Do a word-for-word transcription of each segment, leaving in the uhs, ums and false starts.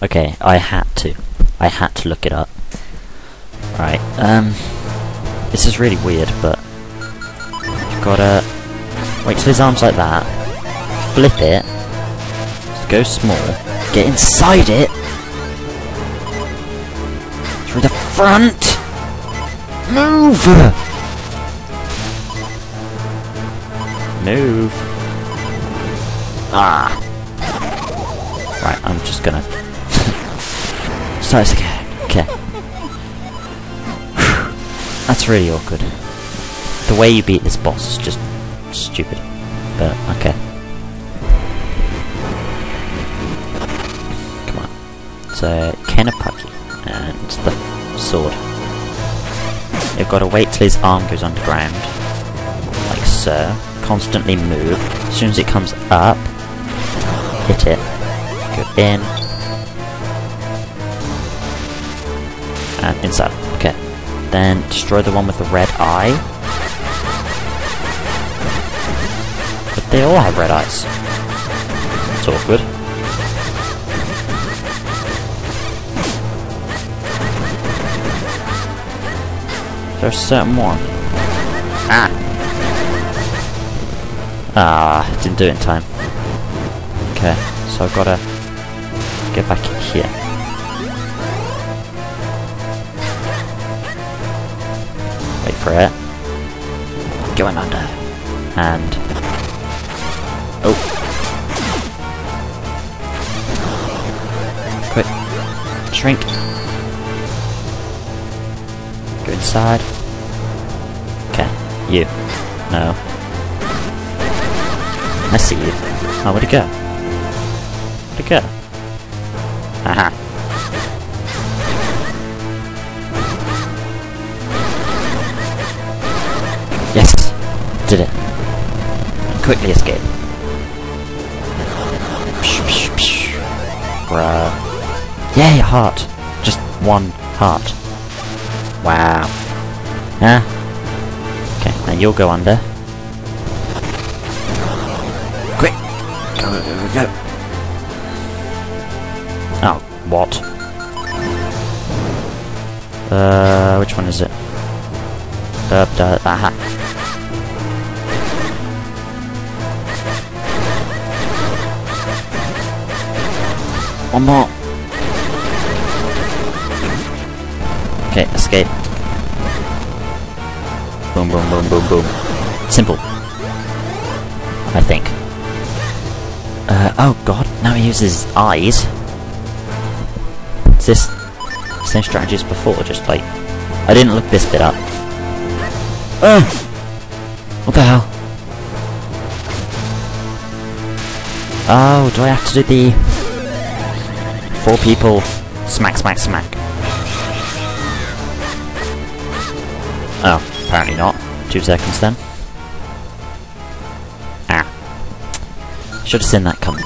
Okay, I had to. I had to look it up. Right, um... this is really weird, but... you've gotta... wait till his arm's like that. Flip it. Go small. Get inside it! Through the front! Move! Move! Ah! Right, I'm just gonna... start this again. Okay. That's really awkward. The way you beat this boss is just stupid. But, okay. Come on. So, Kenapaki and the sword. You've got to wait till his arm goes underground. Like so. Constantly move. As soon as it comes up, hit it. Go in. And inside. Okay. Then destroy the one with the red eye. But they all have red eyes. It's awkward. There's a certain one. Ah! Ah, didn't do it in time. Okay, so I've gotta get back in here. Wait for it. Going under. And... oh! Quick! Shrink! Inside. Okay. You. No. I see you. Oh, where'd it go? Where'd it go? Haha. Yes! Did it. Quickly escape. Psh, psh, psh. Bruh. Yay, a heart! Just one heart. Wow. Huh? Okay, now you'll go under. Quick! Go, go, go! Oh, what? Uh, which one is it? Uh, uh, aha. One more! Okay, escape. Boom, boom, boom, boom, boom. Simple. I think. Uh, oh god, now he uses his eyes. Is this the same strategy as before, just like... I didn't look this bit up. Uh, what the hell? Oh, do I have to do the... four people... smack, smack, smack. Oh, apparently not. Two seconds then. Ah. Should have seen that coming.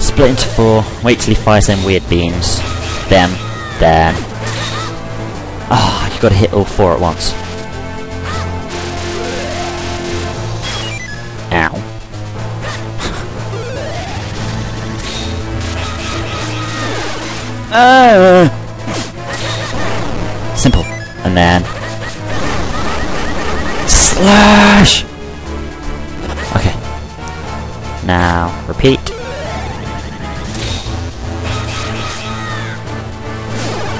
Split into four. Wait till he fires them weird beams. Them. Them. Ah, oh, you gotta hit all four at once. Ow. Ah! Simple. And then... slash! Okay. Now, repeat.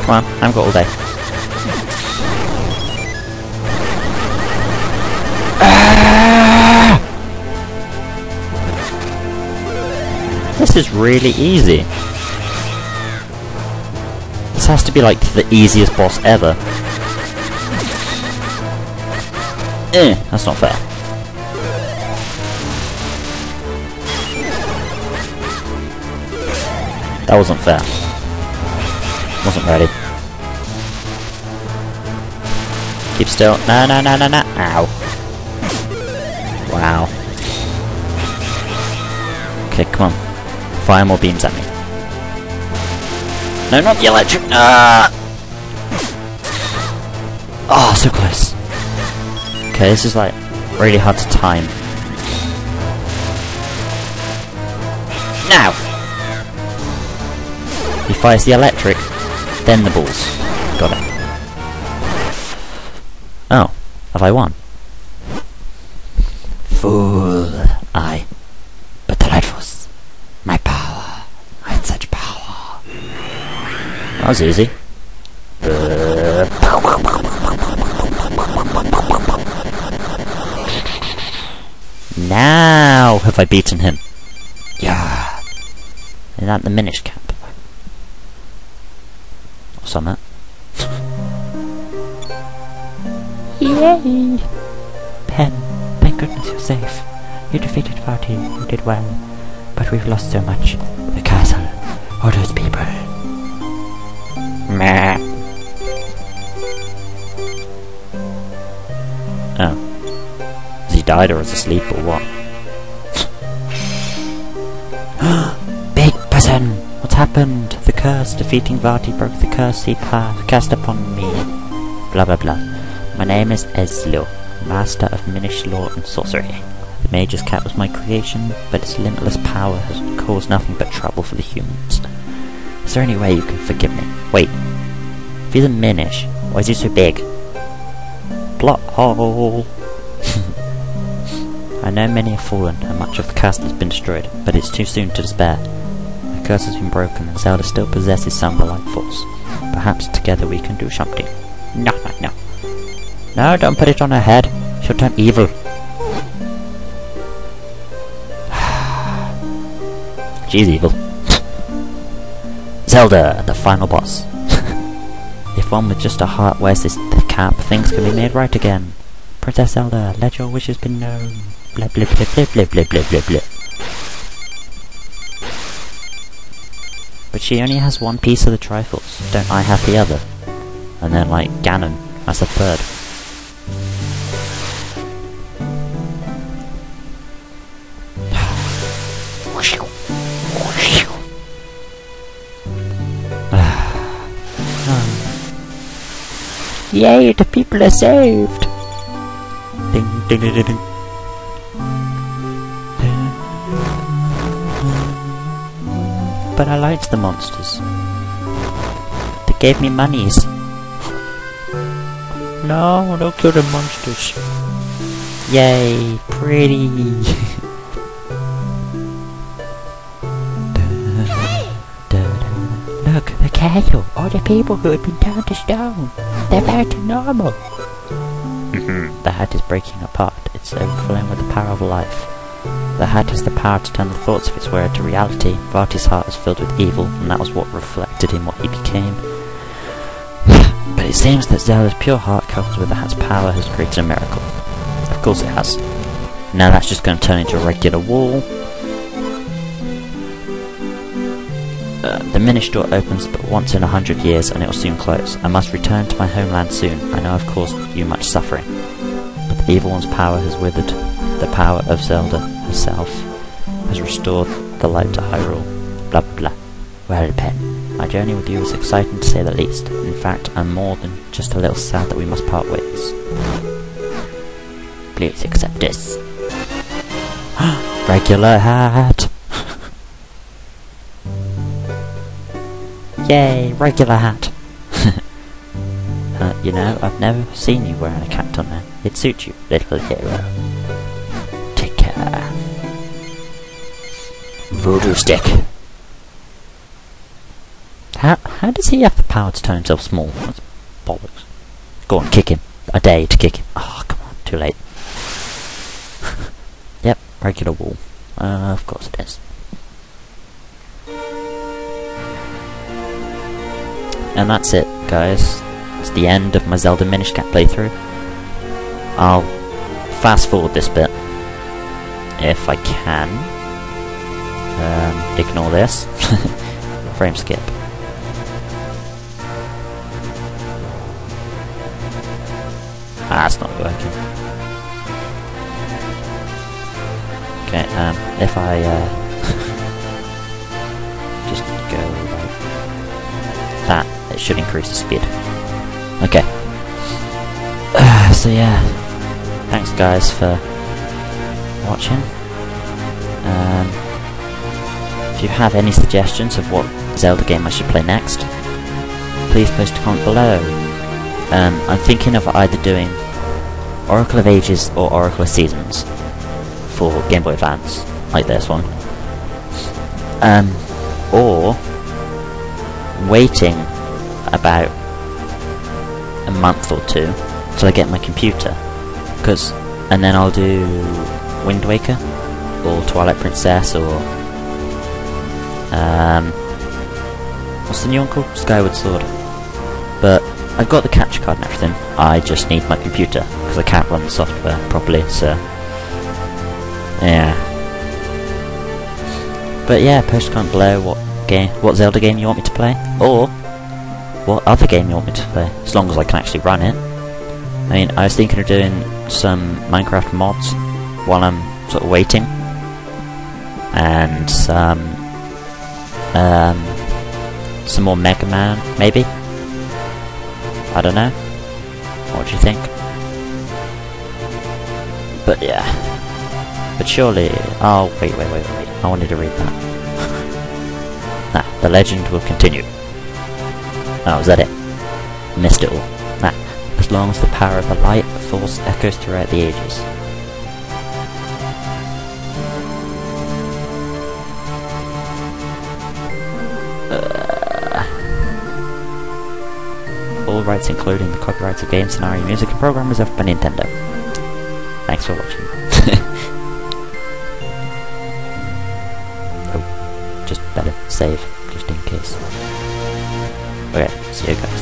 Come on, I've got all day. Ah! This is really easy. This has to be like the easiest boss ever. Eh, that's not fair. That wasn't fair. Wasn't ready. Keep still. No, no, no, no, no. Ow. Wow. Okay, come on. Fire more beams at me. No, not the electric. Ah! Oh, so close. Okay, this is like really hard to time. Now! He fires the electric, then the balls. Got it. Oh, have I won? Fool, I. But that was my power. I had such power. That was easy. Now have I beaten him? Yeah. Is that the Minish Cap? Or something. Yay! Pen, thank goodness you're safe. You defeated Vaati, you did well. But we've lost so much. The castle, all those people. Meh. Oh. Died or is asleep or what? Big person! What's happened? The curse. Defeating Vaati broke the curse he cast upon me. Blah blah blah. My name is Ezlo, master of Minish Law and Sorcery. The Mage's Cap was my creation, but its limitless power has caused nothing but trouble for the humans. Is there any way you can forgive me? Wait. If he's a Minish, why is he so big? Plot hole! I know many have fallen, and much of the castle has been destroyed, but it's too soon to despair. The curse has been broken, and Zelda still possesses some of the life force. Perhaps together we can do something. No, no, no. No, don't put it on her head. She'll turn evil. She's evil. Zelda, the final boss. If one with just a heart wears this cap, things can be made right again. Princess Zelda, let your wishes be known. Blah blah blah blah blah blah blah blah blah. But she only has one piece of the Triforce. Don't I have the other? And then like Ganon, that's the third. Oh. Yay! The people are saved. Ding ding ding ding. Ding. But I liked the monsters. They gave me monies. No, don't kill the monsters. Yay, pretty. Look, the castle. All the people who had been turned to stone. They're back to normal. The hat is breaking apart. It's overflowing with the power of life. The hat has the power to turn the thoughts of its wearer to reality. Vaati's heart was filled with evil, and that was what reflected in what he became. But it seems that Zelda's pure heart, coupled with the hat's power, has created a miracle. Of course it has. Now that's just going to turn into a regular wall. Uh, the Minish door opens but once in a hundred years, and it will soon close. I must return to my homeland soon. I know I've caused you much suffering. But the evil one's power has withered. The power of Zelda herself has restored the light to Hyrule. Blah blah. Well, Pen, my journey with you was exciting to say the least. In fact, I'm more than just a little sad that we must part ways. Please accept this. Regular hat! Yay, regular hat! uh, you know, I've never seen you wearing a cap till now. It suits you, little hero. Take care. Voodoo stick. How, how does he have the power to turn himself small? That's bollocks. Go on, kick him. I dare you to kick him. Oh, come on, too late. Yep, regular wall. Uh, of course it is. And that's it, guys. It's the end of my Zelda Minish Cap playthrough. I'll fast forward this bit if I can. Um, ignore this. Frame skip. Ah, it's not working. Okay, um, if I uh, just go like that. It should increase the speed. Okay. Uh, so yeah, thanks guys for watching. Um, if If you have any suggestions of what Zelda game I should play next, please post a comment below. Um, I'm thinking of either doing Oracle of Ages or Oracle of Seasons for Game Boy Advance, like this one. Um, or waiting about a month or two till I get my computer, because and then I'll do Wind Waker or Twilight Princess or um, what's the new one called? Skyward Sword. But I've got the capture card and everything. I just need my computer because I can't run the software properly. So yeah. But yeah, post a comment below what game, what Zelda game you want me to play, or what other game you want me to play, as long as I can actually run it. I mean, I was thinking of doing some Minecraft mods while I'm sort of waiting, and some um, some more Mega Man, maybe. I don't know. What do you think? But yeah. But surely, oh wait, wait, wait, wait. I wanted to read that. Nah, the legend will continue. Oh, is that it? Missed it all. Nah, as long as the power of the light force echoes throughout the ages. Uh, all rights including the copyrights of game, scenario, music and program reserved by Nintendo. Thanks for watching. Just better save, just in case. Okay, see you guys.